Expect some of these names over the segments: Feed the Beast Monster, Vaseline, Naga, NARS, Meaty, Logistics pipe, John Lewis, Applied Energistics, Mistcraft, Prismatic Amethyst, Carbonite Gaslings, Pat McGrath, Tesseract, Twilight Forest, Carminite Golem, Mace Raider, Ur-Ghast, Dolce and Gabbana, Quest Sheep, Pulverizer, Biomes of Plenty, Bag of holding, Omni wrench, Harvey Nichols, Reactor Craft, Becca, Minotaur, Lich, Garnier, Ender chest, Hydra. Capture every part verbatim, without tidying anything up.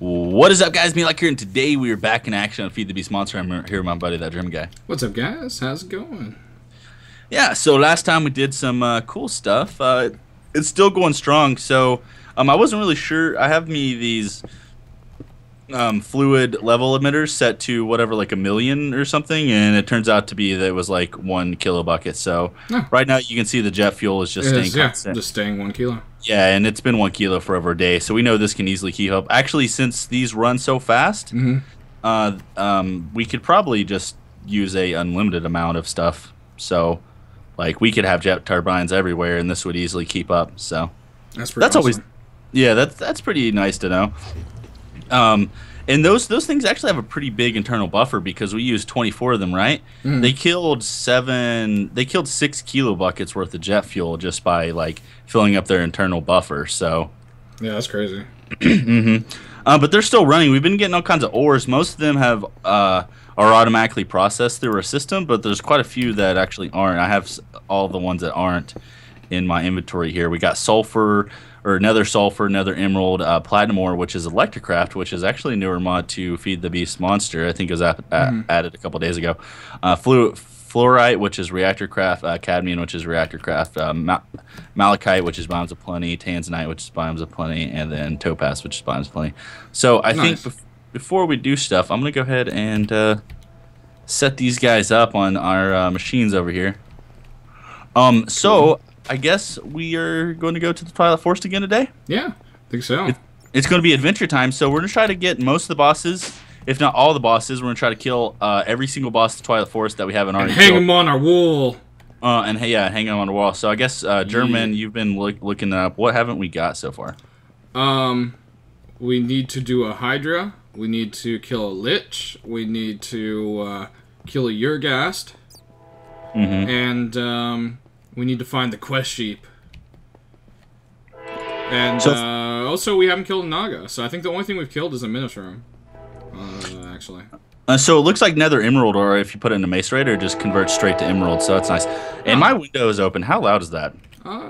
What is up, guys? Me like here, and today we are back in action on Feed the Beast Monster. I'm here with my buddy, ThatGermanGuy. What's up, guys? How's it going? Yeah, so last time we did some uh, cool stuff. Uh, it's still going strong, so um, I wasn't really sure. I have me these um, fluid level emitters set to whatever, like a million or something, and it turns out to be that it was like one kilo bucket. So oh. Right now you can see the jet fuel is just it staying is, constant. Yeah, just staying one kilo. Yeah, and it's been one kilo for over a day, so we know this can easily keep up. Actually, since these run so fast, mm-hmm. uh, um, we could probably just use a unlimited amount of stuff. So, like, we could have jet turbines everywhere, and this would easily keep up. So that's pretty that's awesome. always, yeah, that's that's pretty nice to know. Um, and those those things actually have a pretty big internal buffer because we used twenty-four of them, right? Mm. They killed seven. They killed six kilo buckets worth of jet fuel just by like. filling up their internal buffer, so yeah, that's crazy. mm-hmm. uh, but they're still running. We've been getting all kinds of ores. Most of them have uh, are automatically processed through our system, but there's quite a few that actually aren't. I have all the ones that aren't in my inventory here. We got sulfur, or nether sulfur, nether emerald, uh, platinum ore, which is Electrocraft, which is actually a newer mod to Feed the Beast Monster. I think it was a mm-hmm. added a couple days ago. Uh, flu. Fluorite, which is Reactor Craft, uh, cadmium, which is Reactor Craft, uh, ma malachite, which is Biomes of Plenty, tanzanite, which is Biomes of Plenty, and then topaz, which is Biomes of Plenty. So I nice. think bef before we do stuff, I'm going to go ahead and uh, set these guys up on our uh, machines over here. Um, so I guess we are going to go to the Twilight Forest again today? Yeah, I think so. It it's going to be adventure time, so we're going to try to get most of the bosses... If not all the bosses, we're going to try to kill uh, every single boss of the Twilight Forest that we haven't already and hang killed. Hang them on our wall. Uh, and hey, yeah, hang them on the wall. So I guess, uh, German, yeah. you've been look, looking up. What haven't we got so far? Um, We need to do a Hydra. We need to kill a Lich. We need to uh, kill a Ur-Ghast. Mm-hmm. And um, we need to find the Quest Sheep. And so uh, also, we haven't killed a Naga. So I think the only thing we've killed is a Minotaur. Uh, actually. Uh, so it looks like Nether Emerald, or if you put it in a Mace Raider, it just converts straight to Emerald, so that's nice. And my window is open. How loud is that? Uh,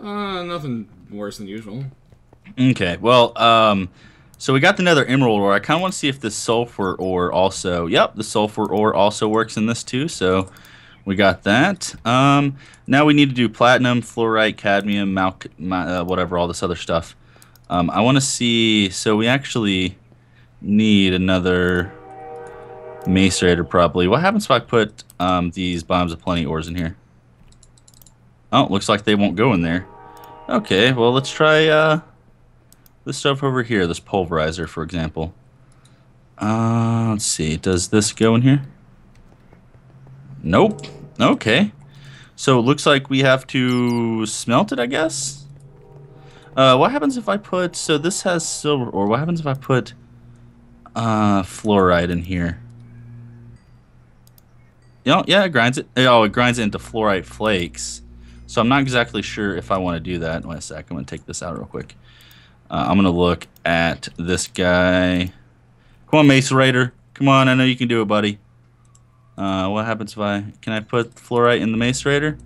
uh, nothing worse than usual. Okay, well, um, so we got the Nether Emerald ore. I kind of want to see if the sulfur ore also... Yep, the sulfur ore also works in this too, so we got that. Um, now we need to do platinum, fluorite, cadmium, mal uh, whatever, all this other stuff. Um, I want to see... So we actually... need another Mace Raider probably. What happens if I put um, these Biomes of Plenty ores in here? Oh, looks like they won't go in there. Okay, well let's try uh, this stuff over here, this Pulverizer for example. Uh, let's see, does this go in here? Nope. Okay. So it looks like we have to smelt it, I guess? Uh, what happens if I put, so this has silver ore, what happens if I put Uh, fluoride in here. You know, yeah, it grinds it. Oh, it grinds it into fluorite flakes. So I'm not exactly sure if I want to do that. Wait a sec. I'm going to take this out real quick. Uh, I'm going to look at this guy. Come on, Mace Raider. Come on. I know you can do it, buddy. Uh, what happens if I... Can I put fluorite in the Mace Raider?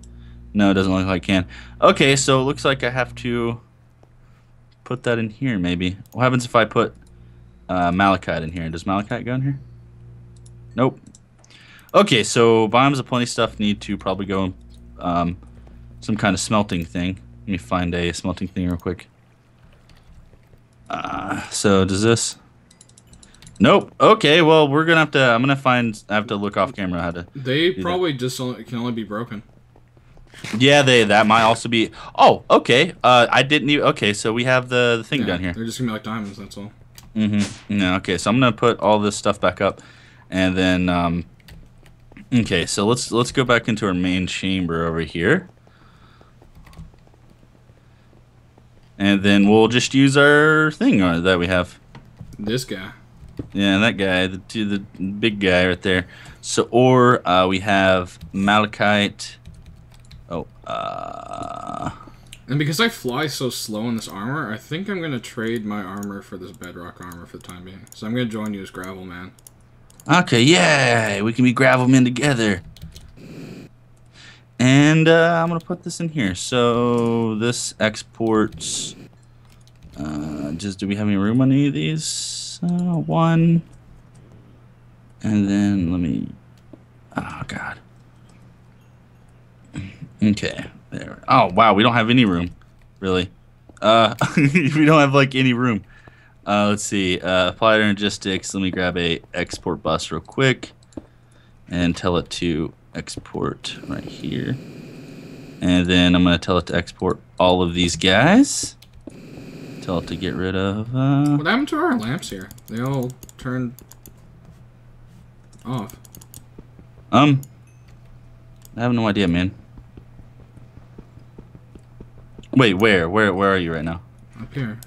No, it doesn't look like I can. Okay, so it looks like I have to put that in here, maybe. What happens if I put... Uh, malachite in here. Does malachite go in here? Nope. Okay, so Biomes of Plenty stuff need to probably go in um, some kind of smelting thing. Let me find a smelting thing real quick. Uh, so does this? Nope. Okay, well we're gonna have to. I'm gonna find. I have to look off camera how to. They probably that. just only, can only be broken. Yeah, they. That might also be. Oh, okay. Uh, I didn't even. Okay, so we have the, the thing yeah, down here. They're just gonna be like diamonds. That's all. Mm-hmm. No, okay, so I'm gonna put all this stuff back up, and then um, okay, so let's let's go back into our main chamber over here, and then we'll just use our thing that we have. This guy. Yeah, that guy, the the big guy right there. So, or uh, we have malachite. Oh. Uh, And because I fly so slow in this armor, I think I'm going to trade my armor for this bedrock armor for the time being. So I'm going to join you as Gravel Man. Okay, yeah! We can be Gravel Men together. And uh, I'm going to put this in here. So this exports Uh, just do we have any room on any of these? Uh, one. And then let me. Oh God. Okay. There. Oh wow, we don't have any room, really. Uh, we don't have like any room. Uh, let's see. Uh, Applied Energistics. Let me grab a export bus real quick, and tell it to export right here. And then I'm gonna tell it to export all of these guys. Tell it to get rid of. Uh... What happened to our lamps here? They all turned off. Um, I have no idea, man. Wait, where, where, where are you right now? Up here.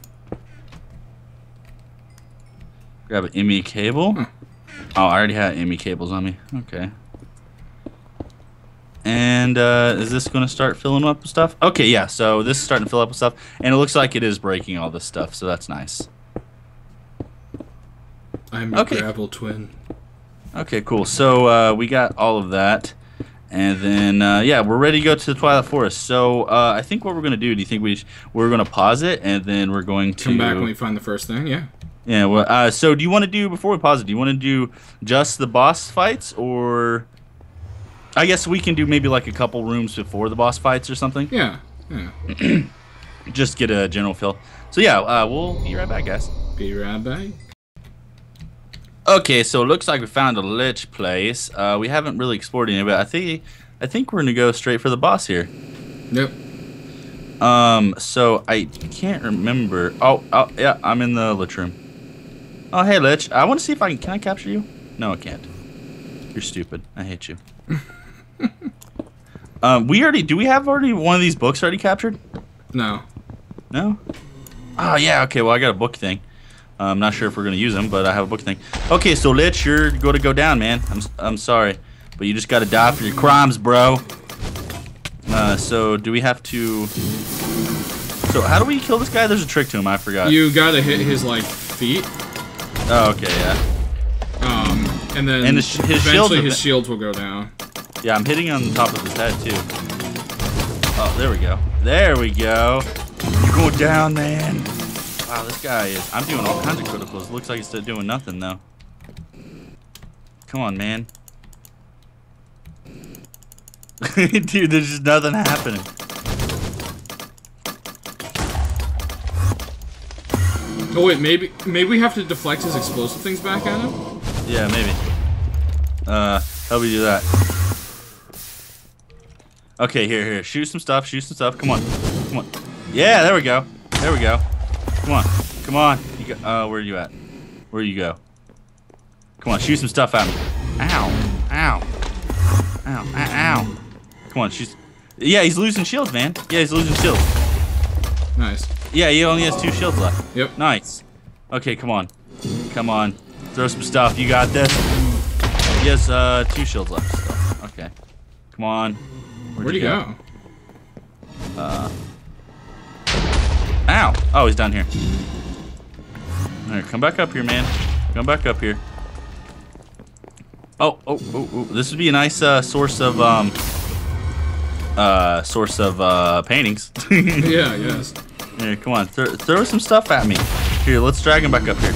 Grab an M E cable. Huh. Oh, I already had M E cables on me. Okay. And uh, is this going to start filling up with stuff? Okay, yeah, so this is starting to fill up with stuff. And it looks like it is breaking all this stuff, so that's nice. I'm okay. A gravel twin. Okay, cool. So uh, we got all of that. And then, uh, yeah, we're ready to go to the Twilight Forest. So uh, I think what we're going to do, do you think we sh we're going to pause it, and then we're going to... Come back when we find the first thing, yeah. Yeah, well, uh, so do you want to do, before we pause it, do you want to do just the boss fights, or... I guess we can do maybe like a couple rooms before the boss fights or something. Yeah, yeah. Just get a general feel. So yeah, uh, we'll be right back, guys. Be right back. Okay, so it looks like we found a Lich place. Uh, we haven't really explored any, but I think I think we're gonna go straight for the boss here. Yep. Um. So I can't remember. Oh, oh yeah, I'm in the Lich room. Oh, hey Lich. I want to see if I can. Can I capture you? No, I can't. You're stupid. I hate you. um, we already do we have already one of these books already captured? No. No? Oh yeah, okay, well I got a book thing. Uh, I'm not sure if we're gonna use them, but I have a book thing. Okay, so Lich, you're gonna go down, man. I'm I'm sorry. But you just gotta die for your crimes, bro. Uh so do we have to So how do we kill this guy? There's a trick to him, I forgot. You gotta hit his like feet. Oh okay, yeah. Um and then and his, sh his eventually shields his shields will go down. Yeah, I'm hitting on the top of his head, too. Oh, there we go. There we go. You go down, man. Wow, this guy is... I'm doing all kinds of criticals. Looks like he's still doing nothing, though. Come on, man. Dude, there's just nothing happening. Oh, wait, maybe maybe we have to deflect his explosive things back at him? Yeah, maybe. Uh, how do we do that? Okay, here, here. Shoot some stuff. Shoot some stuff. Come on, come on. Yeah, there we go. There we go. Come on, come on. You go, uh, where are you at? Where you go? Come on, shoot some stuff at me. Ow, ow, ow, ow. Come on, shoot. Yeah, he's losing shields, man. Yeah, he's losing shields. Nice. Yeah, he only has two shields left. Yep. Nice. Okay, come on, come on. Throw some stuff. You got this. He has uh, two shields left. So. Okay. Come on. Where'd you go? go? Uh. Ow! Oh, he's down here. All right, come back up here, man. Come back up here. Oh, oh, oh, oh. This would be a nice uh, source of um. Uh, source of uh paintings. Yeah. Yes. Here, come on. Th throw some stuff at me. Here, let's drag him back up here.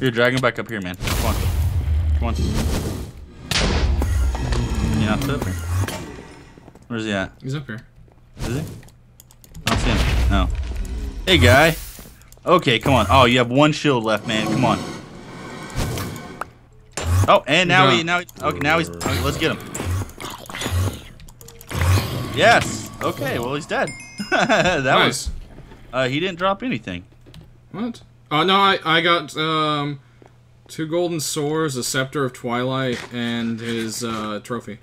Here, drag him back up here, man. Come on. Come on. Yeah, it's up here. Where's he at? He's up here. Is he? I don't see him. No. Hey, guy. Okay, come on. Oh, you have one shield left, man. Come on. Oh, and now no. he now he, okay now he's okay, let's get him. Yes. Okay. Well, he's dead. that nice. was. Uh, he didn't drop anything. What? Oh no, I I got um. two golden swords, a scepter of twilight, and his uh, trophy.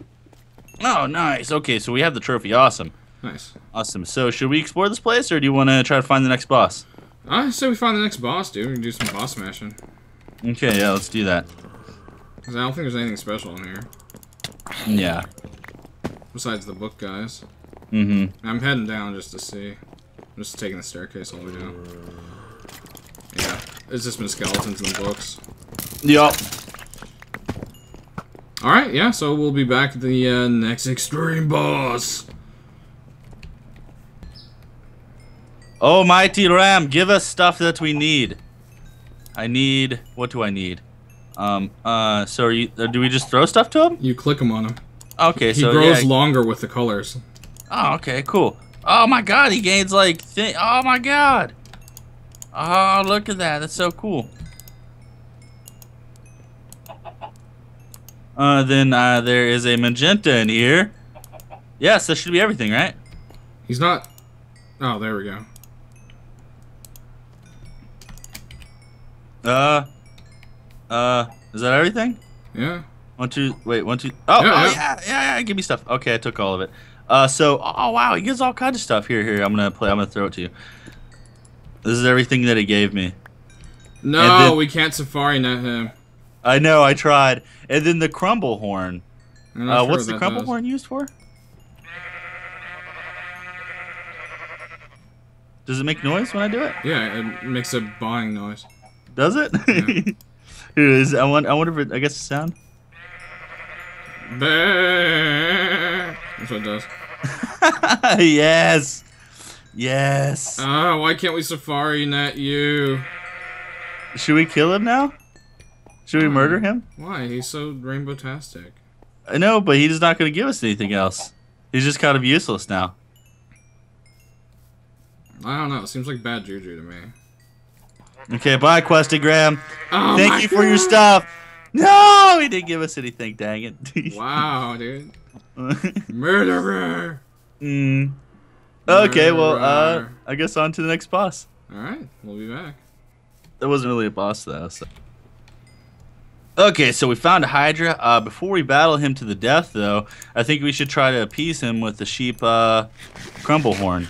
Oh, nice. Okay, so we have the trophy. Awesome. Nice. Awesome. So should we explore this place, or do you want to try to find the next boss? I say we find the next boss, dude. We can do some boss smashing. Okay, yeah, let's do that. Because I don't think there's anything special in here. Yeah. Besides the book, guys. Mm-hmm. I'm heading down just to see. I'm just taking the staircase all the way down. Yeah. It's just been skeletons and books. Yup. Alright, yeah, so we'll be back at the uh, next extreme boss. Oh, mighty Ram, give us stuff that we need. I need... What do I need? Um, uh, so are you, uh, do we just throw stuff to him? You click him on him. Okay, he so He grows yeah, longer with the colors. Oh, okay, cool. Oh my god, he gains like... Thi oh my god! Oh, look at that. That's so cool. Uh, then uh, there is a magenta in here. Yes, that should be everything, right? He's not... Oh, there we go. Uh... Uh, is that everything? Yeah. One, two, wait, one, two. Oh, yeah, oh, yeah, yeah, yeah, give me stuff. Okay, I took all of it. Uh, so, oh, wow, he gives all kinds of stuff. Here, here, I'm gonna play, I'm gonna throw it to you. This is everything that he gave me. No, then, we can't safari net him. I know, I tried. And then the crumble horn. Uh, sure what's the crumble does. horn used for? Does it make noise when I do it? Yeah, it makes a bawling noise. Does it? Yeah. Here it is. I want. I wonder if it. I guess the sound. That's what it does. Yes. Yes. Ah, uh, why can't we safari net you? Should we kill him now? Should we um, murder him? Why? He's so rainbow-tastic. I know, but he's not going to give us anything else. He's just kind of useless now. I don't know. It seems like bad juju to me. Okay, bye, Questigram. Oh Thank you for God. your stuff. No, he didn't give us anything, dang it. Wow, dude. Murderer. Mm. Okay, Murderer. well, uh, I guess on to the next boss. All right, we'll be back. That wasn't really a boss, though. So. Okay, so we found a Hydra. Uh, before we battle him to the death, though, I think we should try to appease him with the sheep uh, crumble horn.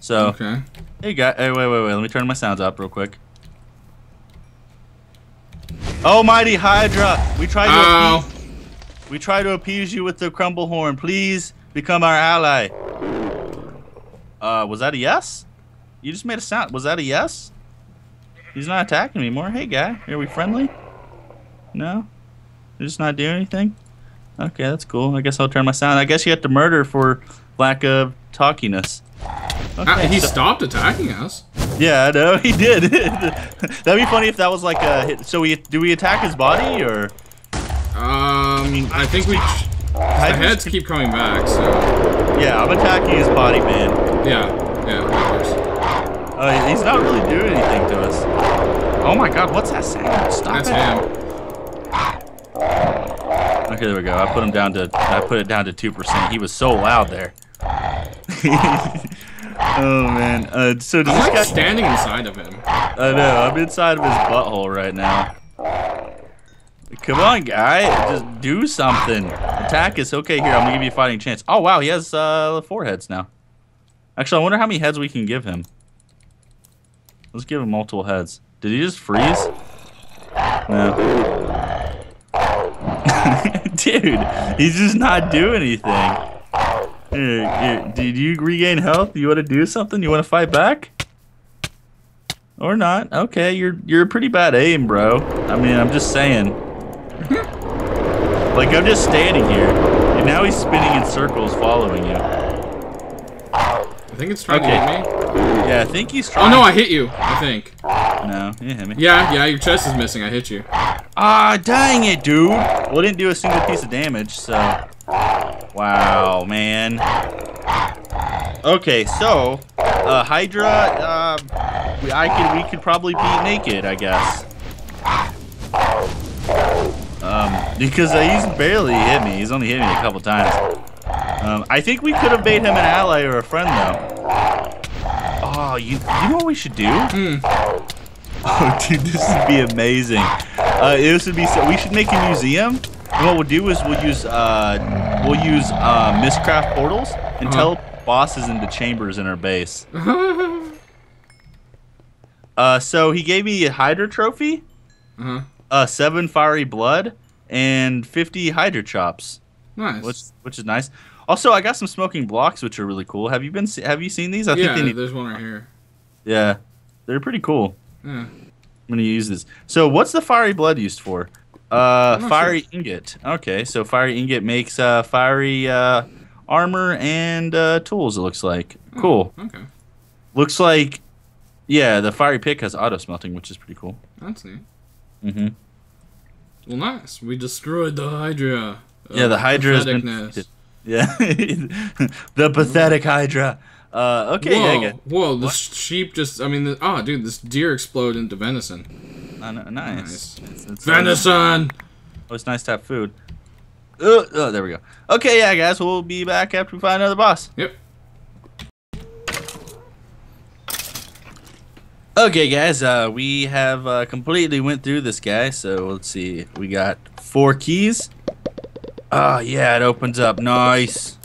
So, okay. Hey, guy. Hey, wait, wait, wait. Let me turn my sounds up real quick. Almighty Hydra, we try to Ow. appease, we try to appease you with the crumble horn. Please become our ally. Uh, was that a yes? You just made a sound. Was that a yes? He's not attacking me anymore. Hey, guy, are we friendly? No, you're just not doing anything. Okay, that's cool. I guess I'll turn my sound. I guess you have to murder for lack of talkiness. Okay, ah, he so, stopped attacking us. Yeah, I know he did. That'd be funny if that was like a hit. So we do we attack his body or? Um, I think we. The heads keep coming back, so. Yeah, I'm attacking his body, man. Yeah, yeah. Oh, uh, he's not really doing anything to us. Oh my God, what's that saying? Stop That's it. That's him. Okay, there we go. I put him down to. I put it down to two percent. He was so loud there. Oh man, uh, so does I'm this guy standing inside of him? I know, I'm inside of his butthole right now. Come on, guy, just do something. Attack us. Okay, here, I'm gonna give you a fighting chance. Oh wow, he has uh, four heads now. Actually, I wonder how many heads we can give him. Let's give him multiple heads. Did he just freeze? No. Dude, he's just not doing anything. Did you regain health? You want to do something? You want to fight back? Or not? Okay, you're you're a pretty bad aim, bro. I mean, I'm just saying. Like, I'm just standing here. And now he's spinning in circles following you. I think it's trying okay. to hit me. Yeah, I think he's trying. Oh, no, I hit you, I think. No, you hit me. Yeah, yeah, your chest is missing. I hit you. Ah, dang it, dude. Well, it didn't do a single piece of damage, so... Wow, man. Okay, so uh, Hydra, uh, I could we could probably be naked, I guess. Um, because uh, he's barely hit me. He's only hit me a couple times. Um, I think we could have made him an ally or a friend, though. Oh, you you know what we should do? Mm. Oh, dude, this would be amazing. Uh, this would be so. We should make a museum. What we'll do is we'll use uh, we'll use uh, Mistcraft portals and uh-huh. tell bosses into chambers in our base. uh, so he gave me a Hydra trophy, uh-huh. uh, seven fiery blood, and fifty Hydra chops. Nice, which which is nice. Also, I got some smoking blocks, which are really cool. Have you been have you seen these? I yeah, think they need there's one right here. Yeah, they're pretty cool. Yeah. I'm gonna use this. So what's the fiery blood used for? Uh, fiery sure. ingot. Okay, so fiery ingot makes uh, fiery uh, armor and uh, tools, it looks like. Cool. Oh, okay. Looks like, yeah, the fiery pick has auto smelting, which is pretty cool. That's neat. Mm-hmm. Well, nice. We destroyed the Hydra. Yeah, the Hydra has been. Yeah, the pathetic Hydra. Uh, okay, whoa, Naga. Whoa, the what? sheep just, I mean, the, oh, dude, this deer exploded into venison. Uh, nice. nice. It's, it's venison! Oh, it's nice to have food. Oh, oh, there we go. Okay, yeah, guys, we'll be back after we find another boss. Yep. Okay, guys, uh, we have uh, completely went through this guy, so let's see. We got four keys. Oh, yeah, it opens up. Nice.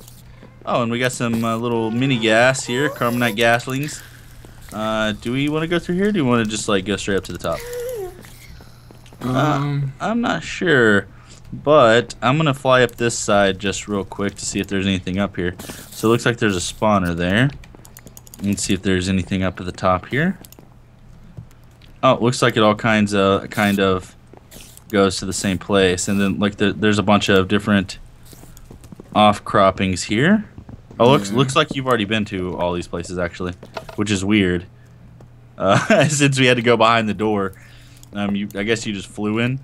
Oh, and we got some uh, little mini gas here, Carbonite Gaslings. Uh, do we want to go through here, or do we want to just, like, go straight up to the top? Um, uh, I'm not sure, but I'm going to fly up this side just real quick to see if there's anything up here. So it looks like there's a spawner there. Let's see if there's anything up at the top here. Oh, it looks like it all kinds of, kind of goes to the same place. And then, like, the, there's a bunch of different off-croppings here. Oh, yeah. looks looks like you've already been to all these places, actually, which is weird. Uh, since we had to go behind the door, um, you, I guess you just flew in?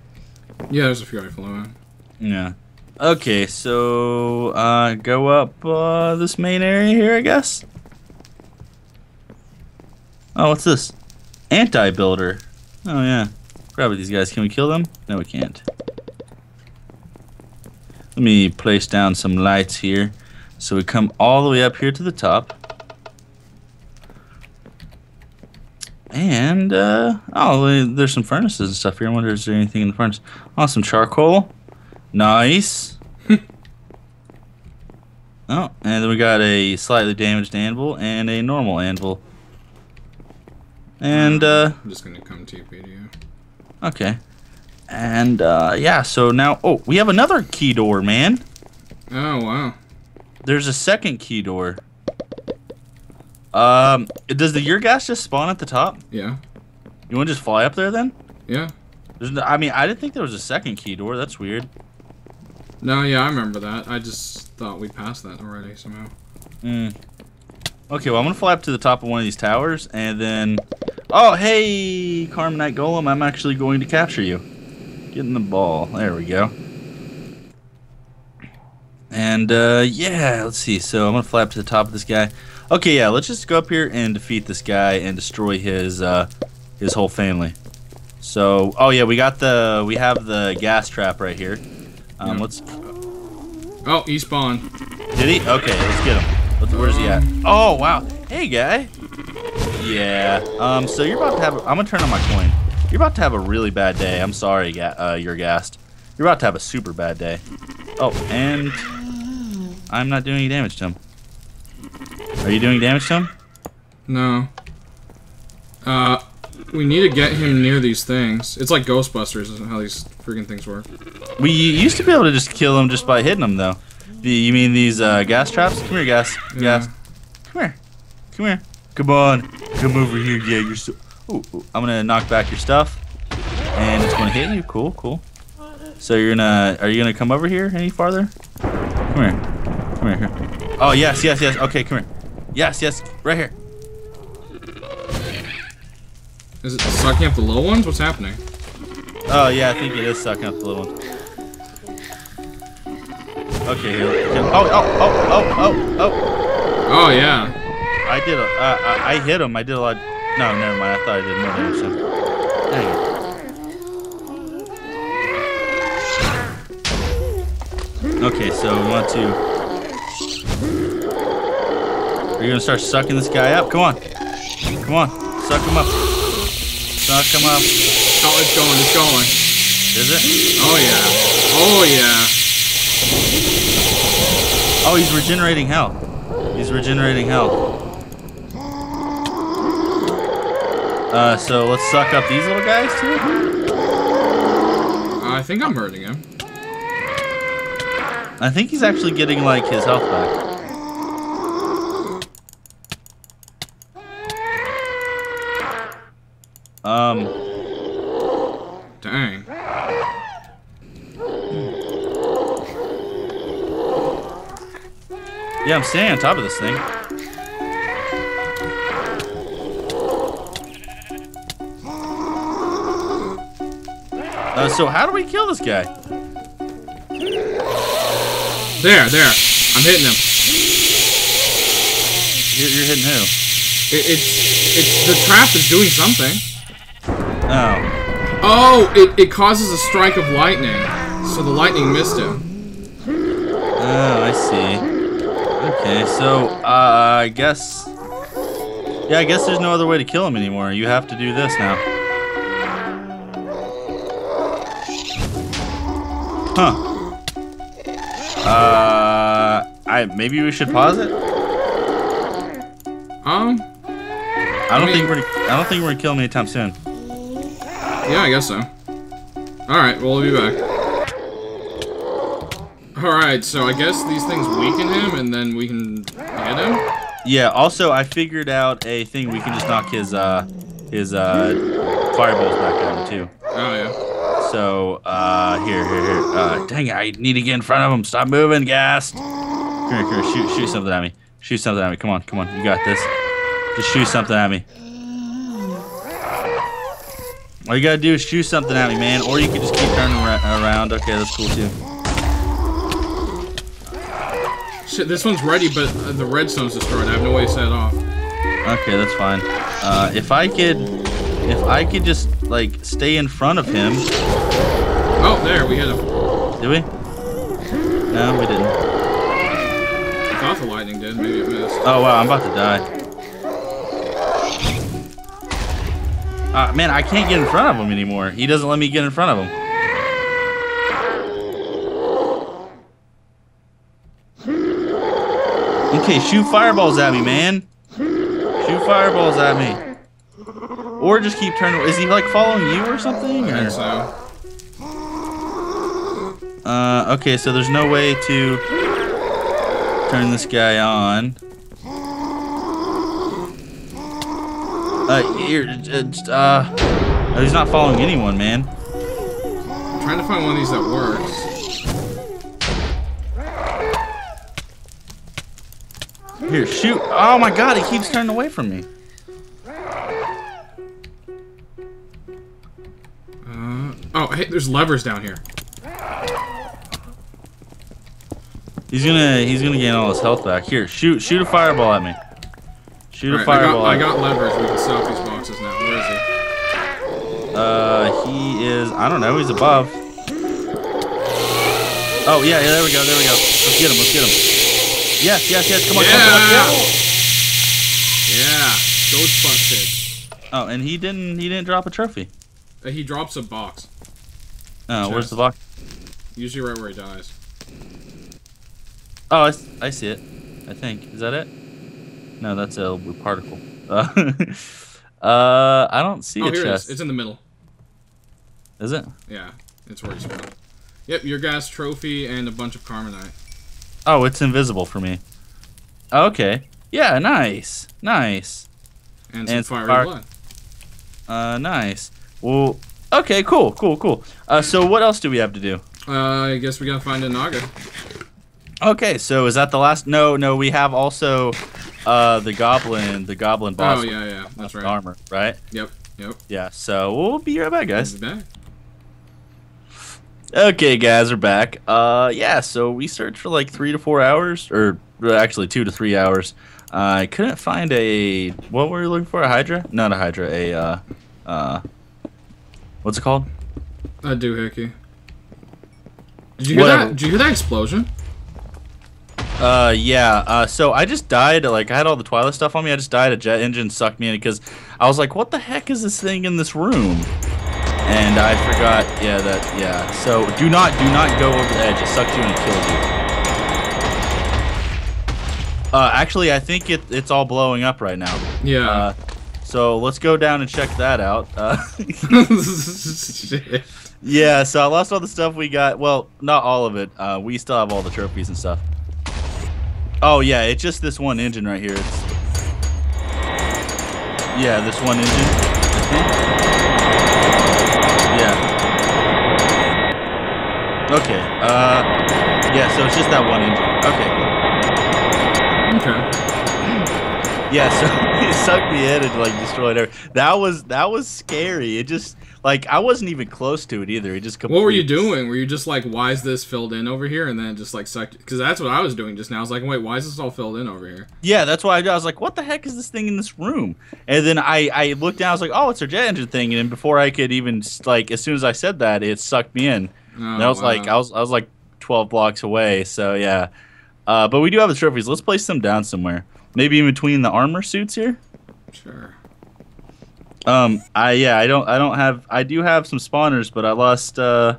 Yeah, there's a few I flew in. Yeah. Okay, so uh, go up uh, this main area here, I guess. Oh, what's this? Anti-builder. Oh, yeah. Grab these guys. Can we kill them? No, we can't. Let me place down some lights here. So we come all the way up here to the top. And, uh, oh, there's some furnaces and stuff here. I wonder if there's anything in the furnace. Oh, some charcoal. Nice. Oh, and then we got a slightly damaged anvil and a normal anvil. And uh I'm just gonna come T P to you. Okay. And uh yeah, so now oh we have another key door, man. Oh wow. There's a second key door. Um does the Ur-Ghast just spawn at the top? Yeah. You wanna just fly up there then? Yeah. There's no, I mean I didn't think there was a second key door, that's weird. No, yeah, I remember that. I just thought we passed that already somehow. Mm. Okay, well I'm gonna fly up to the top of one of these towers and then oh, hey, Carminite Golem, I'm actually going to capture you. Get in the ball. There we go. And, uh, yeah, let's see. So I'm going to fly up to the top of this guy. Okay, yeah, let's just go up here and defeat this guy and destroy his, uh, his whole family. So, oh, yeah, we got the, we have the gas trap right here. Um, yeah. Let's... Oh, he spawned. Did he? Okay, let's get him. Let's, where's he at? Oh, wow. Hey, guy. Yeah. Um. So you're about to have. A, I'm gonna turn on my coin. You're about to have a really bad day. I'm sorry, ga uh, Ur-Ghast. You're about to have a super bad day. Oh, and I'm not doing any damage to him. Are you doing damage to him? No. Uh, we need to get him near these things. It's like Ghostbusters, isn't how these freaking things work. We used to be able to just kill them just by hitting them, though. The, you mean these uh, gas traps? Come here, gas. Yeah. Gas. Come here. Come here. Come on. Come over here, yeah, you're so... Ooh, ooh. I'm gonna knock back your stuff, and it's gonna hit you. Cool, cool. So you're gonna... Are you gonna come over here any farther? Come here. Come here, here. Oh, yes, yes, yes. Okay, come here. Yes, yes. Right here. Is it sucking up the little ones? What's happening? Oh, yeah, I think it is sucking up the little ones. Okay, here. Oh, oh, oh, oh, oh, oh. Oh, yeah. I did a, uh, I, I hit him. I did a lot. No, never mind. I thought I did more damage to him. Dang it. Okay, so we want to... Are you going to start sucking this guy up? Come on. Come on. Suck him up. Suck him up. Oh, it's going. It's going. Is it? Oh, yeah. Oh, yeah. Oh, he's regenerating health. He's regenerating health. Uh, so let's suck up these little guys too. Uh, I think I'm hurting him. I think he's actually getting like his health back. Um. Dang. Yeah, I'm standing on top of this thing. Uh, so how do we kill this guy? There, there. I'm hitting him. You're, you're hitting who? It, it's, it's, the trap is doing something. Oh. Oh, it, it causes a strike of lightning. So the lightning missed him. Oh, I see. Okay, so, uh, I guess... Yeah, I guess there's no other way to kill him anymore. You have to do this now. Huh. Uh, I maybe we should pause it. Um, I don't I mean, think we're I don't think we're gonna kill him anytime soon. Yeah, I guess so. All right, we'll be back. All right, so I guess these things weaken him, and then we can get him. Yeah, also, I figured out a thing we can just knock his, uh, his, uh, fireballs back down, too. Oh, yeah. So, uh, here, here, here. Uh, dang it, I need to get in front of him. Stop moving, Ghast. Come here, come here. Shoot, shoot something at me. Shoot something at me. Come on, come on. You got this. Just shoot something at me. All you gotta do is shoot something at me, man. Or you can just keep turning around. Okay, that's cool, too. This one's ready, but the redstone's destroyed. I have no way to set it off. Okay, that's fine. Uh, if I could, if I could just like stay in front of him. Oh, there we hit him. Did we? No, we didn't. I thought the lightning did. Maybe it missed. Oh wow, I'm about to die. Uh, man, I can't get in front of him anymore. He doesn't let me get in front of him. Okay, shoot fireballs at me, man. Shoot fireballs at me. Or just keep turning. Is he like following you or something? I think so. Uh, okay, so there's no way to turn this guy on. Uh, you're, uh, uh he's not following anyone, man. I'm trying to find one of these that works. Here, shoot. Oh my god, he keeps turning away from me. Uh, oh, hey, there's levers down here. He's gonna he's gonna gain all his health back. Here, shoot shoot a fireball at me. Shoot right, a fireball I got, at me. I got levers. We can stop these boxes now. Where is he? Uh, he is, I don't know, he's above. Oh, yeah, yeah, there we go, there we go. Let's get him, let's get him. Yes, yes, yes, come on, yeah. come on, come on. Yeah, those busted. Oh, and he didn't he didn't drop a trophy. Uh, he drops a box. Oh, chest. Where's the box? Usually right where he dies. Oh, I, I see it, I think. Is that it? No, that's a blue particle. Uh, uh, I don't see oh, a here chest. It is. It's in the middle. Is it? Yeah, it's where he's from. Yep, your gas trophy and a bunch of Carminite. Oh, it's invisible for me. Okay. Yeah, nice. Nice. And some and fiery fire blood. Uh, nice. Well, okay, cool, cool, cool. Uh, so what else do we have to do? Uh, I guess we gotta find a Naga. Okay, so is that the last? No, no, we have also uh, the goblin, the goblin boss. Oh, yeah, yeah, that's right. Armor, right? Yep, yep. Yeah, so we'll be right back, guys. We'll be back. Okay, guys, we're back. Uh, yeah, so we searched for like three to four hours, or actually two to three hours. Uh, I couldn't find a, what were we looking for, a Hydra? Not a Hydra, a, uh, uh, what's it called? A doohickey. Did you hear that? Did you hear that explosion? Uh, yeah, uh, so I just died, like, I had all the Twilight stuff on me, I just died, a jet engine sucked me in because I was like, what the heck is this thing in this room? And I forgot, yeah, that, yeah. So do not, do not go over the edge. It sucked you and it killed you. Uh, actually, I think it, it's all blowing up right now. Yeah. Uh, so let's go down and check that out. Uh, yeah, so I lost all the stuff we got. Well, not all of it. Uh, we still have all the trophies and stuff. Oh, yeah, it's just this one engine right here. It's, yeah, this one engine, I think. Okay, uh, yeah, so it's just that one engine. Okay. Okay. Yeah, so it sucked me in and like destroyed everything. That was that was scary. It just like I wasn't even close to it either. It just completely... What were you doing? Were you just like, why is this filled in over here? And then it just like sucked, because that's what I was doing just now. I was like, wait, why is this all filled in over here? Yeah, that's why I, I was like, what the heck is this thing in this room? And then I I looked down. I was like, oh, it's our jet engine thing. And then before I could even like, as soon as I said that, it sucked me in. Oh, and I was wow. like, I was I was like twelve blocks away. So yeah, uh, but we do have the trophies. Let's place them down somewhere. Maybe in between the armor suits here. Sure. Um. I yeah. I don't. I don't have. I do have some spawners, but I lost uh,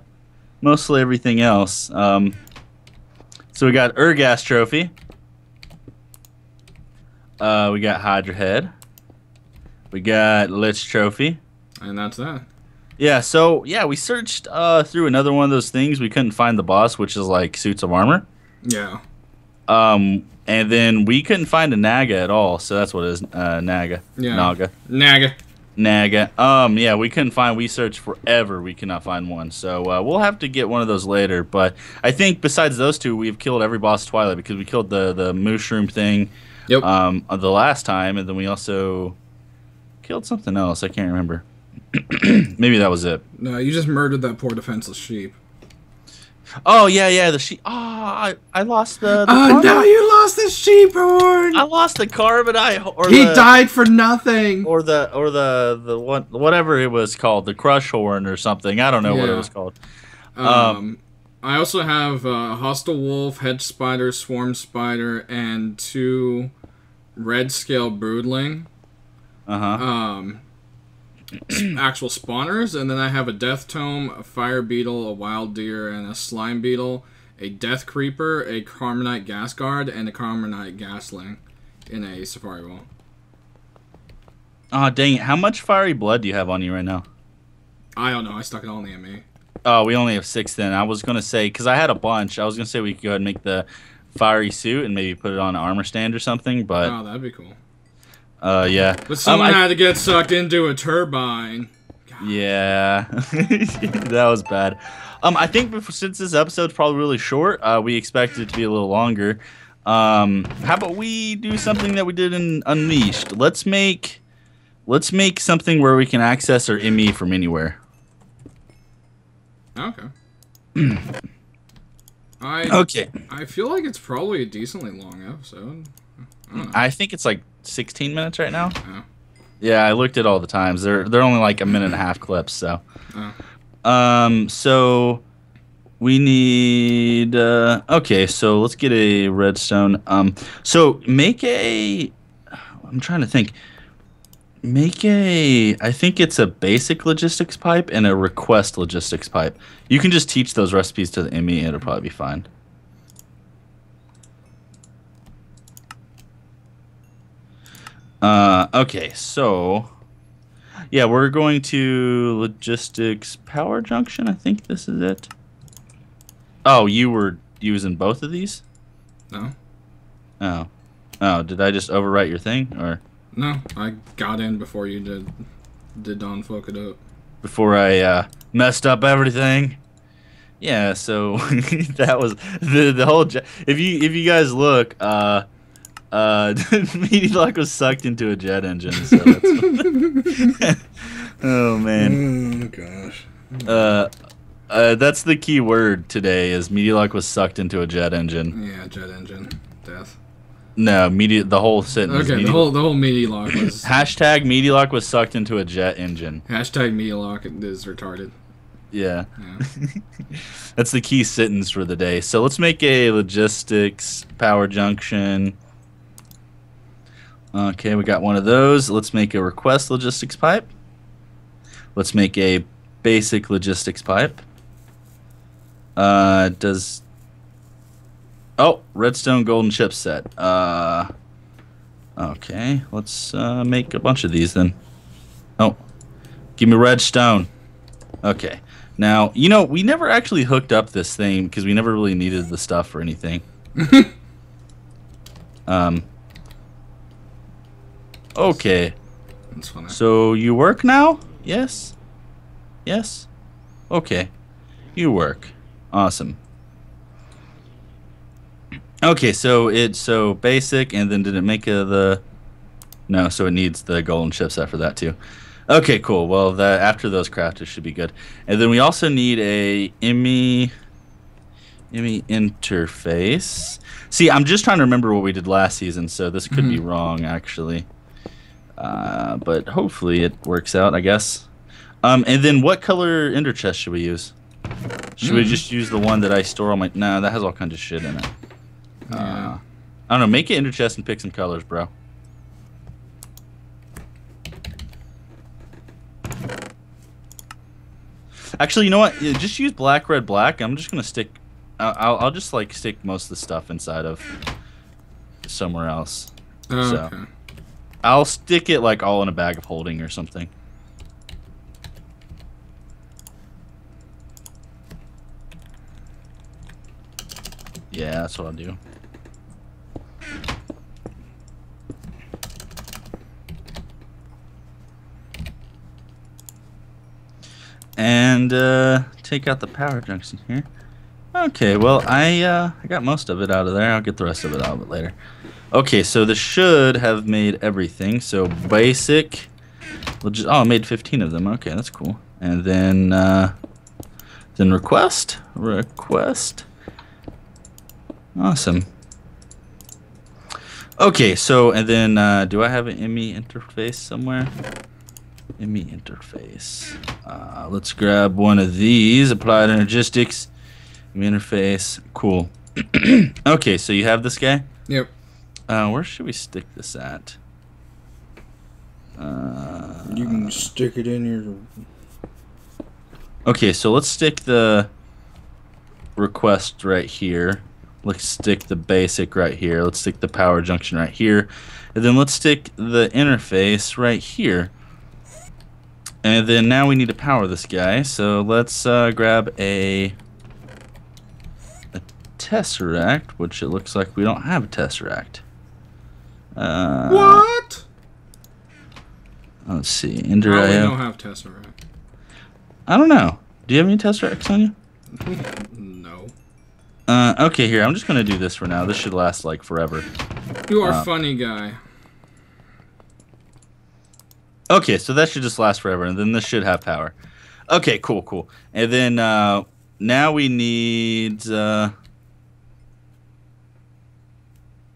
mostly everything else. Um. So we got Ur-Ghast trophy. Uh. We got Hydra head. We got Lich trophy. And that's that. Yeah. So yeah, we searched uh through another one of those things. We couldn't find the boss, which is like suits of armor. Yeah. Um. And then we couldn't find a Naga at all, so that's what it is, uh, Naga. Yeah. Naga. Naga. Naga. Um, yeah, we couldn't find, we searched forever, we cannot find one. So uh, we'll have to get one of those later, but I think besides those two, we've killed every boss Twilight, because we killed the, the mushroom thing yep. um, the last time, and then we also killed something else, I can't remember. Maybe that was it. No, you just murdered that poor defenseless sheep. Oh, yeah, yeah, the sheep. Oh, I, I lost the... the oh, no, you lost the sheep horn! I lost the Carbonite... Or he the, died for nothing! Or the, or the, the one, whatever it was called, the crush horn or something. I don't know yeah. what it was called. Um, um, I also have uh, Hostile Wolf, Hedge Spider, Swarm Spider, and two Red Scale Broodling. Uh-huh. Um... actual spawners, and then I have a death tome, a fire beetle, a wild deer, and a slime beetle, a death creeper, a Carminite gas guard, and a Carminite gasling in a safari ball. Oh, dang it. How much fiery blood do you have on you right now? I don't know. I stuck it all in the M E. Oh, we only have six then. I was going to say, because I had a bunch, I was going to say we could go ahead and make the fiery suit and maybe put it on an armor stand or something, but... Oh, that'd be cool. Uh, yeah. But someone um, I, had to get sucked into a turbine. God. Yeah. That was bad. Um, I think before, since this episode's probably really short, uh, we expected it to be a little longer. Um, how about we do something that we did in Unleashed? Let's make, let's make something where we can access our M E from anywhere. Okay. I, okay. I feel like it's probably a decently long episode. I, I think it's like sixteen minutes right now. Oh. Yeah, I looked at all the times. They're they're only like a minute and a half clips. So, oh. um, so we need. Uh, okay, so let's get a redstone. Um, so make a. I'm trying to think. Make a. I think it's a basic logistics pipe and a request logistics pipe. You can just teach those recipes to the M E. It'll probably be fine. Uh, okay, so, yeah, we're going to logistics power junction. I think this is it. Oh, you were using both of these? No. Oh. Oh, did I just overwrite your thing, or? No, I got in before you did, did Don fuck it up. Before I, uh, messed up everything? Yeah, so, that was, the, the whole, if you, if you guys look, uh, Uh, Meaty Lock was sucked into a jet engine. So that's oh man. Oh gosh. Uh, uh, that's the key word today. Is Meaty Lock was sucked into a jet engine? Yeah, jet engine death. No, meaty. The whole sentence. Okay, meaty, the whole the whole Meaty Lock was. Hashtag Meaty Lock was sucked into a jet engine. Hashtag Meaty Lock is retarded. Yeah. yeah. That's the key sentence for the day. So let's make a logistics power junction. Okay, we got one of those. Let's make a request logistics pipe. Let's make a basic logistics pipe. Uh, does... Oh, redstone golden chip set. Uh, okay, let's uh, make a bunch of these then. Oh, give me redstone. Okay, now, you know, we never actually hooked up this thing because we never really needed the stuff or anything. um... Okay. That's funny. So you work now? Yes? Yes? Okay. You work. Awesome. Okay, so it's so basic, and then did it make a, the No, so it needs the golden chips after that too. Okay, cool. Well, that after those crafted should be good. And then we also need a M E M E interface. See, I'm just trying to remember what we did last season, so this could mm-hmm. be wrong actually. Uh, but hopefully it works out, I guess. Um, and then what color ender chest should we use? Should mm. we just use the one that I store all my... No, that has all kinds of shit in it. Yeah. Uh, I don't know. Make an ender chest and pick some colors, bro. Actually, you know what? Yeah, just use black, red, black. I'm just gonna stick. Uh, I'll, I'll just like stick most of the stuff inside of somewhere else. Okay. So I'll stick it like all in a bag of holding or something. Yeah, that's what I'll do. And uh, take out the power junction here. Okay, well, I uh, I got most of it out of there. I'll get the rest of it out of it later. Okay, so this should have made everything. So basic, we'll just, oh, I made fifteen of them. Okay, that's cool. And then uh, then request, request. Awesome. Okay, so and then uh, do I have an M E interface somewhere? M E interface. Uh, let's grab one of these. Applied Energistics. M E interface. Cool. Okay, so you have this guy? Yep. Uh, where should we stick this at? Uh, you can stick it in your... Okay, so let's stick the request right here. Let's stick the basic right here. Let's stick the power junction right here. And then let's stick the interface right here. And then now we need to power this guy, so let's uh, grab a, a Tesseract, which it looks like we don't have a Tesseract. Uh, what? Let's see. Ender I don't have Tesseract. I don't know. Do you have any Tesseracts on you? No. Uh, okay, here. I'm just going to do this for now. This should last, like, forever. You are uh, funny guy. Okay, so that should just last forever, and then this should have power. Okay, cool, cool. And then uh, now we need... Uh...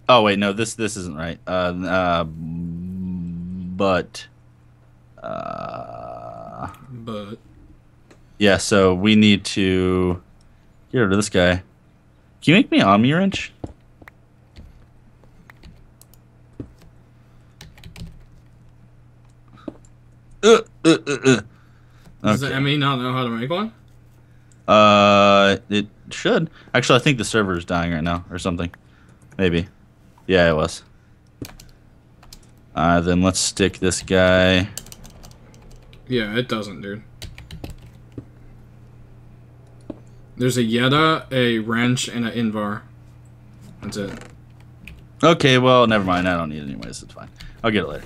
Oh, wait, no, this this isn't right. Uh, uh, but... Uh... But... Yeah, so we need to... Get rid of this guy. Can you make me an Omni wrench? Uh, uh, uh, uh. Does okay. M E not know how to make one? Uh, it should. Actually, I think the server is dying right now or something. Maybe. Yeah, it was. Uh, then let's stick this guy. Yeah, it doesn't, dude. There's a Yetta, a wrench, and an Invar. That's it. Okay, well, never mind. I don't need it anyways. It's fine. I'll get it later.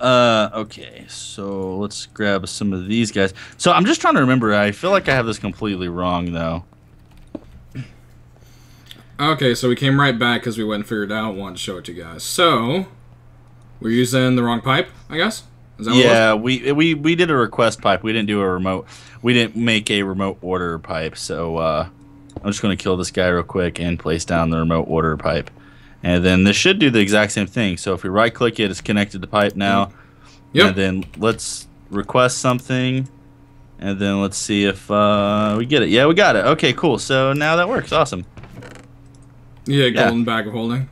Uh, okay, so let's grab some of these guys. So I'm just trying to remember. I feel like I have this completely wrong, though. Okay, so we came right back because we went and figured out and wanted to show it to you guys. So, we're using the wrong pipe, I guess? Is that what yeah, it was? we we we did a request pipe. We didn't do a remote. We didn't make a remote order pipe, so uh, I'm just going to kill this guy real quick and place down the remote order pipe. And then this should do the exact same thing. So if we right-click it, it's connected to pipe now. Yep. And then let's request something. And then let's see if uh, we get it. Yeah, we got it. Okay, cool. So now that works. Awesome. Yeah, golden yeah. bag of holding.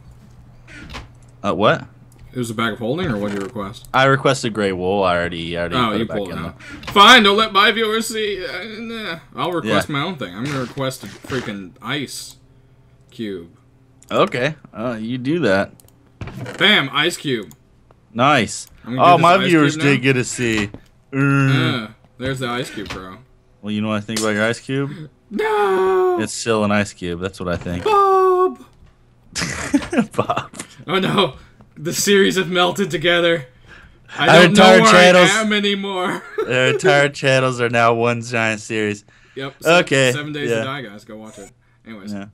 Uh, what? It was a bag of holding, or what did you request? I requested gray wool. I already, I already oh, put you it back pulled in it out. There. Fine, don't let my viewers see. Uh, nah. I'll request yeah. my own thing. I'm going to request a freaking ice cube. Okay, uh, you do that. Bam, ice cube. Nice. Oh, my viewers did get a C. Mm. Uh, there's the ice cube, bro. Well, you know what I think about your ice cube? No. It's still an ice cube. That's what I think. Bob. Bob. Oh no, the series have melted together. I don't our entire know where channels, I am anymore. Their entire channels are now one giant series. Yep. So okay. Seven days yeah. to die, guys. Go watch it. Anyways. Yeah.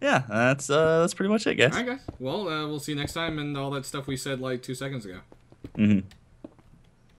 Yeah, that's uh, that's pretty much it, guys. All right, guys. Well, uh, we'll see you next time and all that stuff we said like two seconds ago. Mm-hmm.